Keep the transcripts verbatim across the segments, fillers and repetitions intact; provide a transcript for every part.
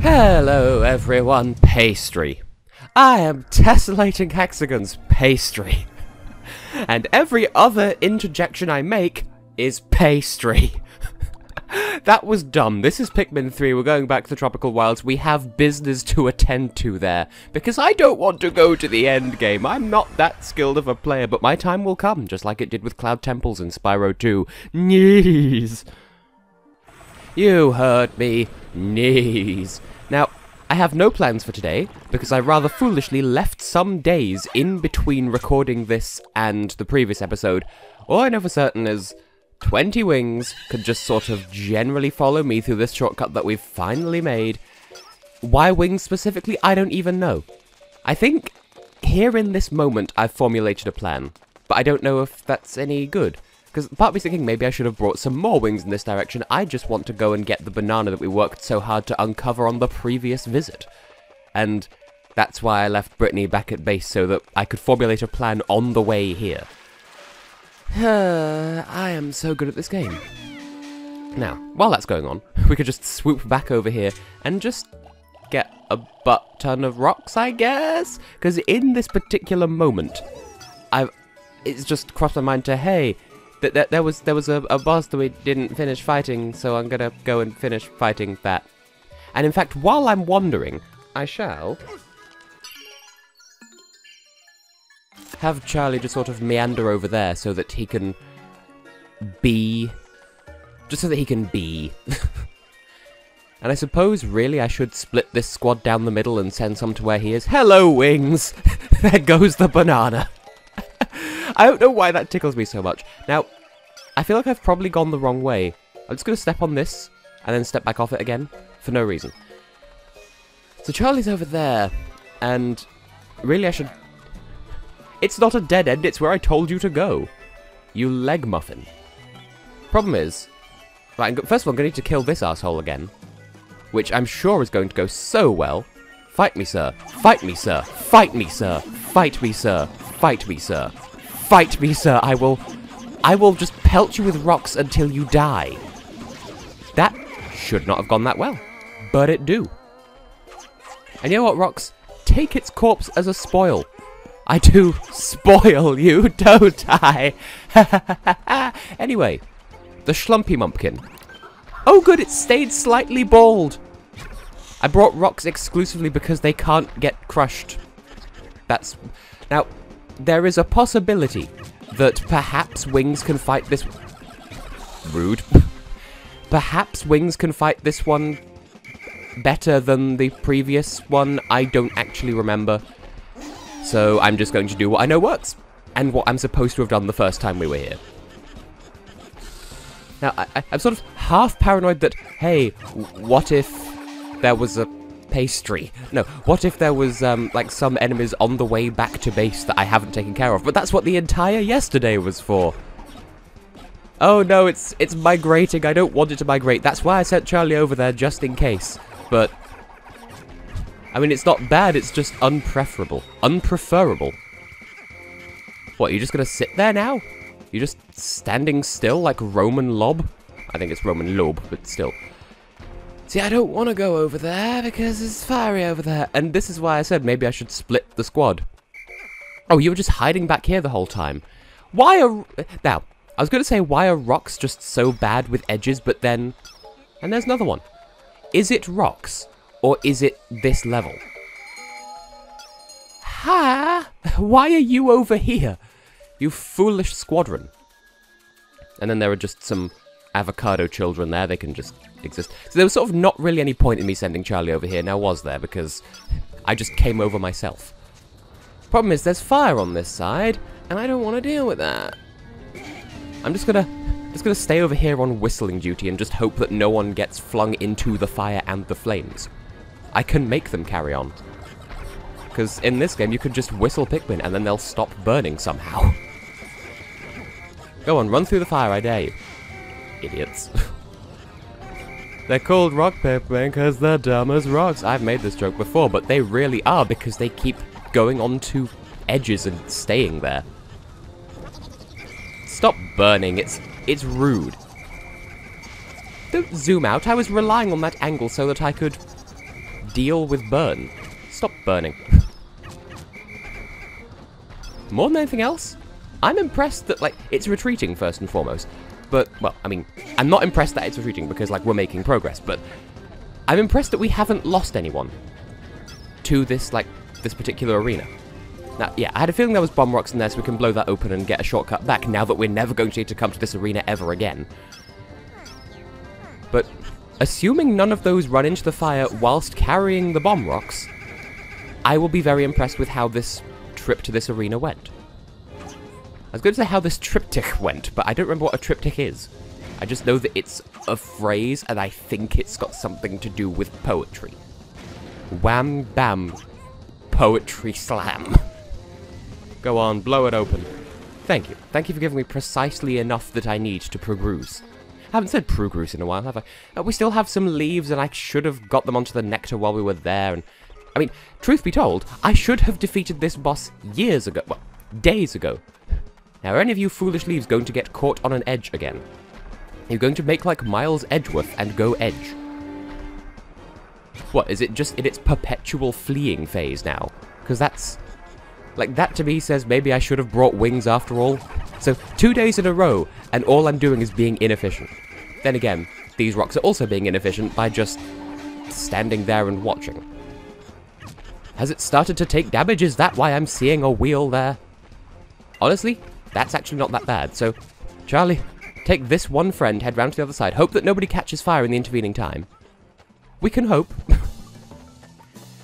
Hello everyone, pastry. I am Tessellating Hexagons pastry. And every other interjection I make is pastry. That was dumb. This is Pikmin three, we're going back to the Tropical Wilds. We have business to attend to there. Because I don't want to go to the end game. I'm not that skilled of a player, but my time will come, just like it did with Cloud Temples and Spyro two. Knees. You heard me. Knees. Now, I have no plans for today, because I rather foolishly left some days in between recording this and the previous episode. All I know for certain is twenty wings could just sort of generally follow me through this shortcut that we've finally made. Why wings specifically? I don't even know. I think here in this moment I've formulated a plan, but I don't know if that's any good. Because part of me thinking maybe I should have brought some more wings in this direction. I just want to go and get the banana that we worked so hard to uncover on the previous visit. And that's why I left Brittany back at base so that I could formulate a plan on the way here. I am so good at this game. Now, while that's going on, we could just swoop back over here and just get a butt ton of rocks, I guess? Because in this particular moment, I've it's just crossed my mind to, hey, That, that there was there was a, a boss that we didn't finish fighting, so I'm gonna go and finish fighting that. And in fact, while I'm wandering, I shall have Charlie just sort of meander over there so that he can be, just so that he can be. And I suppose really I should split this squad down the middle and send some to where he is. Hello, wings. There goes the banana. I don't know why that tickles me so much. Now, I feel like I've probably gone the wrong way. I'm just going to step on this, and then step back off it again, for no reason. So Charlie's over there, and really I should... It's not a dead end, it's where I told you to go. You leg muffin. Problem is... Right, first of all, I'm going to need to kill this asshole again. Which I'm sure is going to go so well. Fight me, sir. Fight me, sir. Fight me, sir. Fight me, sir. Fight me, sir. Fight me, sir. I will... I will just pelt you with rocks until you die. That should not have gone that well. But it do. And you know what, rocks? Take its corpse as a spoil. I do spoil you, don't I? Anyway. The schlumpy mumpkin. Oh good, it stayed slightly bald. I brought rocks exclusively because they can't get crushed. That's... Now... There is a possibility that perhaps wings can fight this... Rude. Perhaps wings can fight this one better than the previous one. I don't actually remember. So I'm just going to do what I know works. And what I'm supposed to have done the first time we were here. Now, I, I, I'm sort of half paranoid that, hey, what if there was a... pastry. No, what if there was, um, like, some enemies on the way back to base that I haven't taken care of? But that's what the entire yesterday was for. Oh no, it's it's migrating. I don't want it to migrate. That's why I sent Charlie over there, just in case. But, I mean, it's not bad, it's just unpreferable. Unpreferable. What, you're just gonna sit there now? You're just standing still like Roman Lob? I think it's Roman Lob, but still. See, I don't want to go over there because it's fiery over there. And this is why I said maybe I should split the squad. Oh, you were just hiding back here the whole time. Why are... Now, I was going to say, why are rocks just so bad with edges, but then... And there's another one. Is it rocks? Or is it this level? Ha! Why are you over here? You foolish squadron. And then there are just some... avocado children there, they can just exist. So there was sort of not really any point in me sending Charlie over here, now was there, because I just came over myself. Problem is, there's fire on this side, and I don't want to deal with that. I'm just gonna, just gonna stay over here on whistling duty and just hope that no one gets flung into the fire and the flames. I can make them carry on. Because in this game, you can just whistle Pikmin and then they'll stop burning somehow. Go on, run through the fire, I dare you. Idiots. They're called rock Pikmin because they're dumb as rocks. I've made this joke before, but they really are because they keep going onto edges and staying there. Stop burning, it's it's rude. Don't zoom out, I was relying on that angle so that I could deal with burn. Stop burning. More than anything else, I'm impressed that, like, it's retreating first and foremost. But, well, I mean, I'm not impressed that it's retreating because, like, we're making progress, but I'm impressed that we haven't lost anyone to this, like, this particular arena. Now, yeah, I had a feeling there was bomb rocks in there, so we can blow that open and get a shortcut back now that we're never going to need to come to this arena ever again. But assuming none of those run into the fire whilst carrying the bomb rocks, I will be very impressed with how this trip to this arena went. I was going to say how this triptych went, but I don't remember what a triptych is. I just know that it's a phrase, and I think it's got something to do with poetry. Wham bam. Poetry slam. Go on, blow it open. Thank you. Thank you for giving me precisely enough that I need to progruse. I haven't said progruse in a while, have I? Uh, we still have some leaves, and I should have got them onto the nectar while we were there, and... I mean, truth be told, I should have defeated this boss years ago. Well, days ago. Now, are any of you foolish leaves going to get caught on an edge again? You're going to make like Miles Edgeworth and go edge. What, is it just in its perpetual fleeing phase now? Because that's... Like, that to me says maybe I should have brought wings after all. So, two days in a row, and all I'm doing is being inefficient. Then again, these rocks are also being inefficient by just standing there and watching. Has it started to take damage? Is that why I'm seeing a wheel there? Honestly, that's actually not that bad. So, Charlie, take this one friend, head round to the other side. Hope that nobody catches fire in the intervening time. We can hope.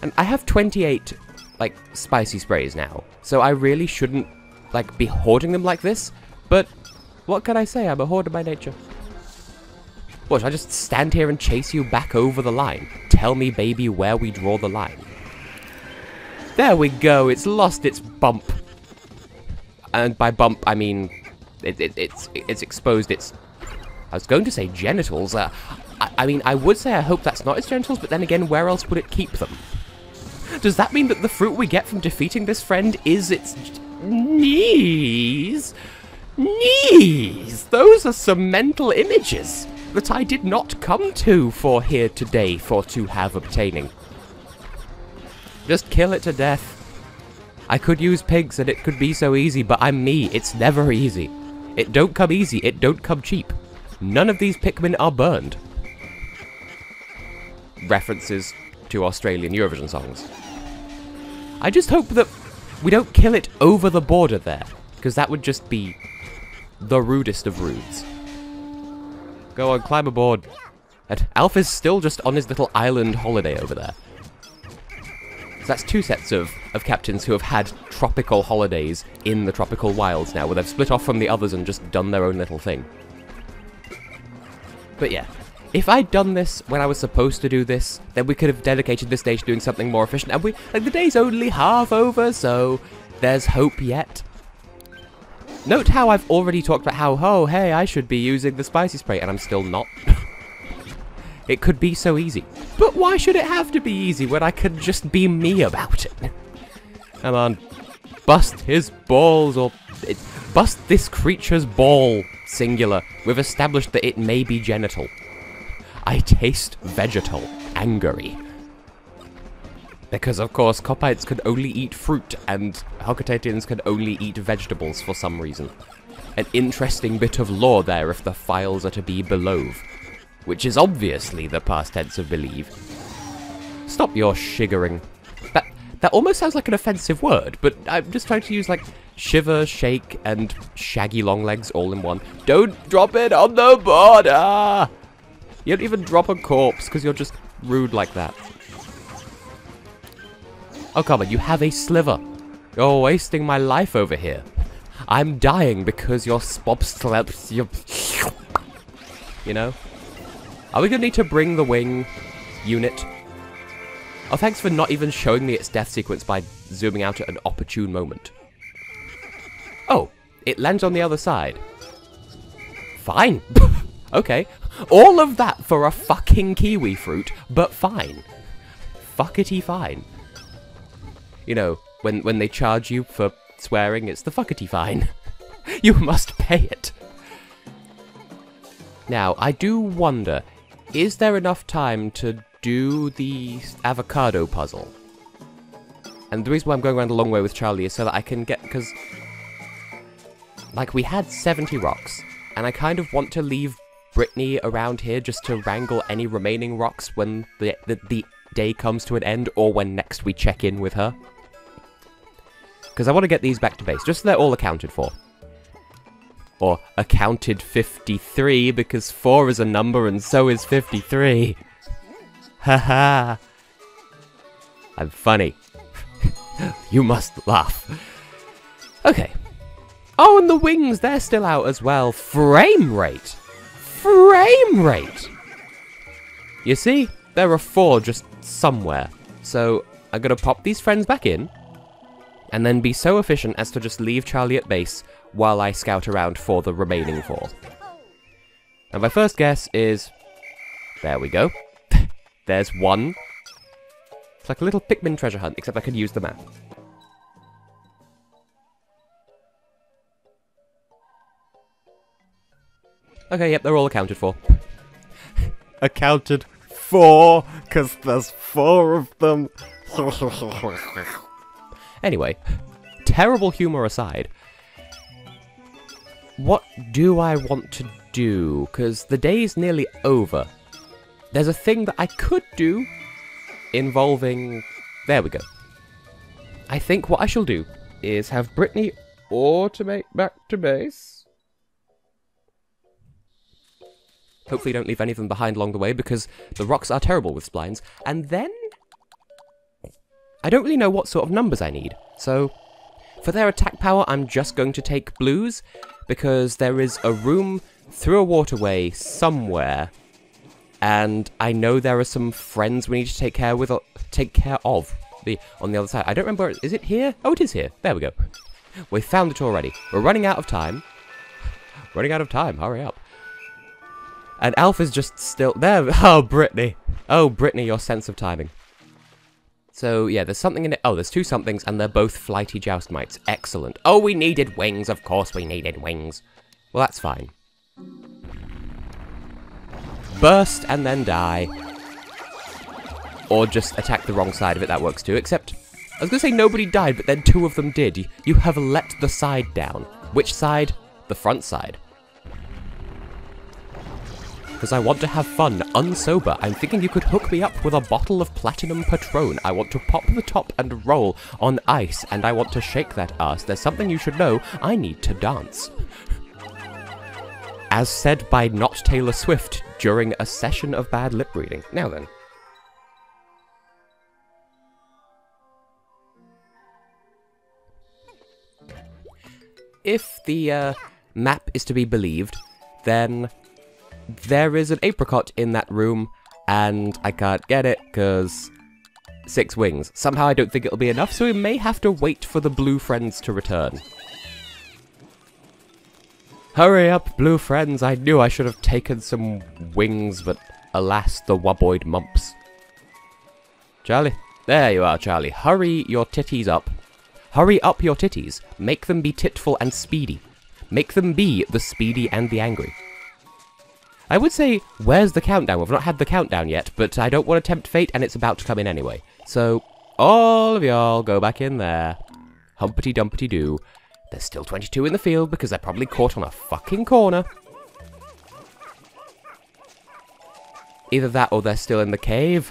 And I have twenty-eight, like, spicy sprays now, so I really shouldn't, like, be hoarding them like this, but what can I say? I'm a hoarder by nature. What, should I just stand here and chase you back over the line? Tell me, baby, where we draw the line. There we go, it's lost its bump. And by bump, I mean, it, it, it's it's exposed its... I was going to say genitals. Uh, I, I mean, I would say I hope that's not its genitals, but then again, where else would it keep them? Does that mean that the fruit we get from defeating this friend is its... knees? Knees! Those are some mental images that I did not come to for here today for to have obtaining. Just kill it to death. I could use pigs and it could be so easy, but I'm me. It's never easy. It don't come easy. It don't come cheap. None of these Pikmin are burned. References to Australian Eurovision songs. I just hope that we don't kill it over the border there, because that would just be the rudest of rudes. Go on, climb aboard. And Alpha's still just on his little island holiday over there. So that's two sets of, of captains who have had tropical holidays in the tropical wilds now, where they've split off from the others and just done their own little thing. But yeah, if I'd done this when I was supposed to do this, then we could have dedicated this day to doing something more efficient, and we, like, the day's only half over, so there's hope yet. Note how I've already talked about how, oh, hey, I should be using the spicy spray, and I'm still not. It could be so easy. But why should it have to be easy when I could just be me about it? Come on. Bust his balls, or... It, bust this creature's ball, singular. We've established that it may be genital. I taste vegetal, angry. Because, of course, Copites can only eat fruit, and Hocotateans can only eat vegetables for some reason. An interesting bit of lore there if the files are to be below. Which is obviously the past tense of believe. Stop your shiggering. That, that almost sounds like an offensive word, but I'm just trying to use, like, shiver, shake, and shaggy long legs all in one. Don't drop it on the border! You don't even drop a corpse, because you're just rude like that. Oh, come on, you have a sliver. You're wasting my life over here. I'm dying because your spob slept. You know? Are we going to need to bring the wing unit? Oh, thanks for not even showing me its death sequence by zooming out at an opportune moment. Oh, it lands on the other side. Fine. Okay. All of that for a fucking kiwi fruit, but fine. Fuckety fine. You know, when, when they charge you for swearing, it's the fuckety fine. You must pay it. Now, I do wonder... Is there enough time to do the avocado puzzle. And the reason why I'm going around the long way with Charlie is so that I can get, because, like, we had seventy rocks, and I kind of want to leave Brittany around here just to wrangle any remaining rocks when the, the, the day comes to an end, or when next we check in with her. Because I want to get these back to base, just so they're all accounted for. Or, accounted fifty-three, because four is a number and so is fifty-three. Haha. I'm funny. You must laugh. Okay. Oh, and the wings, they're still out as well. Frame rate. Frame rate. You see, there are four just somewhere. So I'm going to pop these friends back in and then be so efficient as to just leave Charlie at base while I scout around for the remaining four. And my first guess is... there we go. There's one. It's like a little Pikmin treasure hunt, except I can use the map. Okay, yep, they're all accounted for. Accounted for, because there's four of them. Anyway, terrible humor aside, what do I want to do? Because the day's nearly over. There's a thing that I could do involving... there we go. I think what I shall do is have Brittany automate back to base. Hopefully don't leave any of them behind along the way, because the rocks are terrible with splines. And then... I don't really know what sort of numbers I need. So, for their attack power, I'm just going to take blues, because there is a room through a waterway somewhere... and I know there are some friends we need to take care with, or take care of the on the other side. I don't remember. Is it here? Oh, it is here. There we go. We found it already. We're running out of time. Running out of time. Hurry up. And Alpha's just still there. Oh, Brittany. Oh, Brittany, your sense of timing. So yeah, there's something in it. Oh, there's two somethings, and they're both flighty joust mites. Excellent. Oh, we needed wings. Of course, we needed wings. Well, that's fine. Burst and then die. Or just attack the wrong side of it, that works too, except... I was gonna say nobody died, but then two of them did. You have let the side down. Which side? The front side. Because I want to have fun, unsober. I'm thinking you could hook me up with a bottle of Platinum Patrone. I want to pop the top and roll on ice, and I want to shake that ass. There's something you should know. I need to dance. As said by not Taylor Swift during a session of bad lip reading. Now then. If the uh, map is to be believed, then there is an apricot in that room, and I can't get it because six wings. Somehow I don't think it'll be enough, so we may have to wait for the blue friends to return. Hurry up, blue friends, I knew I should have taken some wings, but alas, the waboid mumps. Charlie, there you are, Charlie. Hurry your titties up. Hurry up your titties. Make them be titful and speedy. Make them be the speedy and the angry. I would say, where's the countdown? We've not had the countdown yet, but I don't want to tempt fate, and it's about to come in anyway. So, all of y'all go back in there. Humpty dumpty doo. There's still twenty-two in the field, because they're probably caught on a fucking corner. Either that, or they're still in the cave.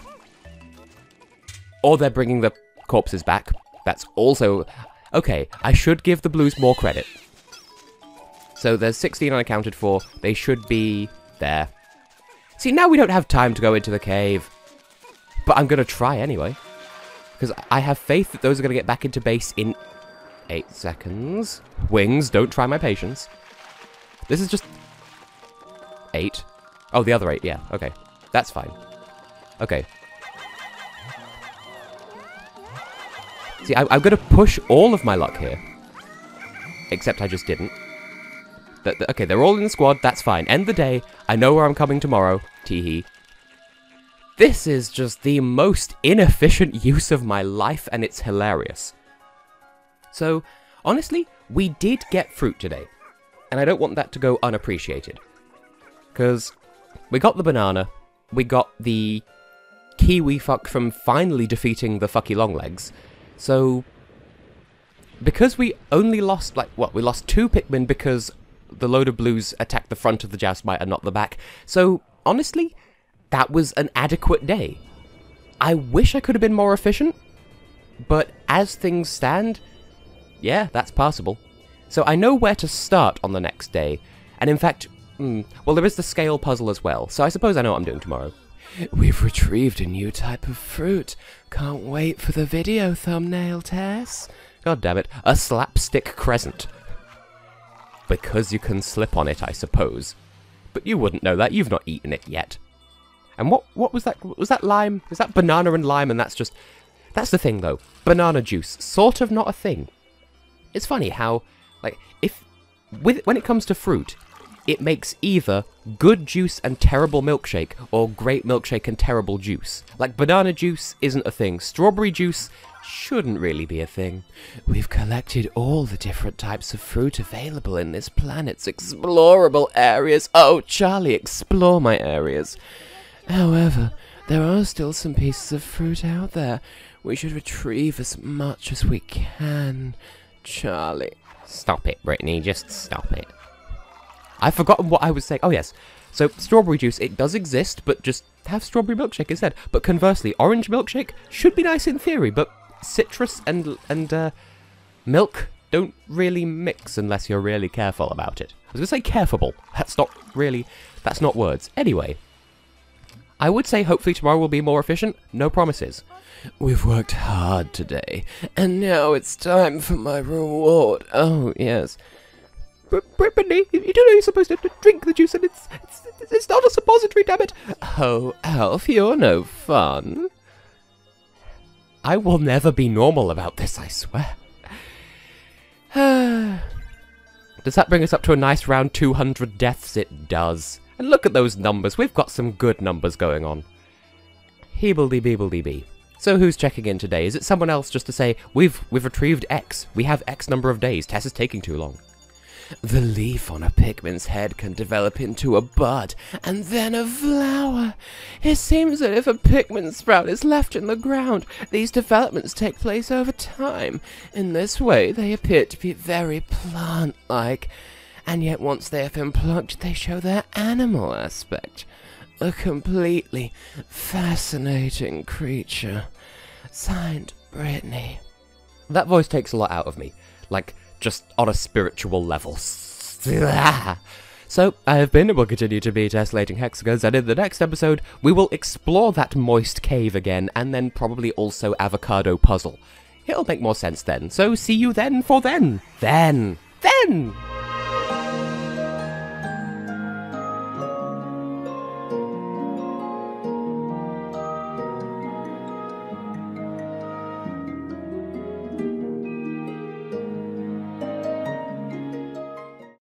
Or they're bringing the corpses back. That's also... okay, I should give the blues more credit. So there's sixteen unaccounted for. They should be... there. See, now we don't have time to go into the cave. But I'm going to try anyway. Because I have faith that those are going to get back into base in... eight seconds. Wings, don't try my patience. This is just... eight. Oh, the other eight, yeah, okay. That's fine. Okay. See, I I'm gonna push all of my luck here. Except I just didn't. Th th okay, they're all in the squad, that's fine. End the day, I know where I'm coming tomorrow. Teehee. This is just the most inefficient use of my life, and it's hilarious. So, honestly, we did get fruit today, and I don't want that to go unappreciated. Because we got the banana, we got the Kiwi Fuck from finally defeating the Fucky Longlegs. So, because we only lost, like, what, we lost two Pikmin because the load of blues attacked the front of the Joustmite and not the back. So, honestly, that was an adequate day. I wish I could have been more efficient, but as things stand, yeah, that's passable. So I know where to start on the next day, and in fact, mm, well, there is the scale puzzle as well, so I suppose I know what I'm doing tomorrow. We've retrieved a new type of fruit. Can't wait for the video thumbnail, Tess. God damn it, a slapstick crescent. Because you can slip on it, I suppose. But you wouldn't know that, you've not eaten it yet. And what what was that? Was that lime? Was that banana and lime? And that's just... That's the thing, though. Banana juice. Sort of not a thing. It's funny how, like, if... with when it comes to fruit, it makes either good juice and terrible milkshake, or great milkshake and terrible juice. Like, banana juice isn't a thing. Strawberry juice shouldn't really be a thing. We've collected all the different types of fruit available in this planet's explorable areas. Oh, Charlie, explore my areas. However, there are still some pieces of fruit out there. We should retrieve as much as we can, Charlie. Stop it, Brittany, just stop it. I've forgotten what I was saying. Oh, yes. So, strawberry juice, it does exist, but just have strawberry milkshake instead. But conversely, orange milkshake should be nice in theory, but citrus and, and uh, milk don't really mix unless you're really careful about it. I was going to say careful. That's not really... That's not words. Anyway... I would say hopefully tomorrow will be more efficient, no promises. We've worked hard today, and now it's time for my reward. Oh, yes. Brittany, you don't know you're supposed to drink the juice, and it's, it's, it's not a suppository, damn it. Oh, Alf, you're no fun. I will never be normal about this, I swear. Does that bring us up to a nice round two hundred deaths? It does. And look at those numbers, we've got some good numbers going on. Heeble-dee-beeble-dee-bee. So who's checking in today? Is it someone else just to say, we've we've retrieved X, we have X number of days, Tess is taking too long. The leaf on a Pikmin's head can develop into a bud, and then a flower. It seems that if a Pikmin sprout is left in the ground, these developments take place over time. In this way, they appear to be very plant-like. And yet once they have been plucked, they show their animal aspect. A completely fascinating creature. Signed, Brittany. That voice takes a lot out of me. Like, just on a spiritual level. So, I have been and will continue to be Tessellating Hexagons, and in the next episode, we will explore that moist cave again, and then probably also avocado puzzle. It'll make more sense then, so see you then for then. Then. Then!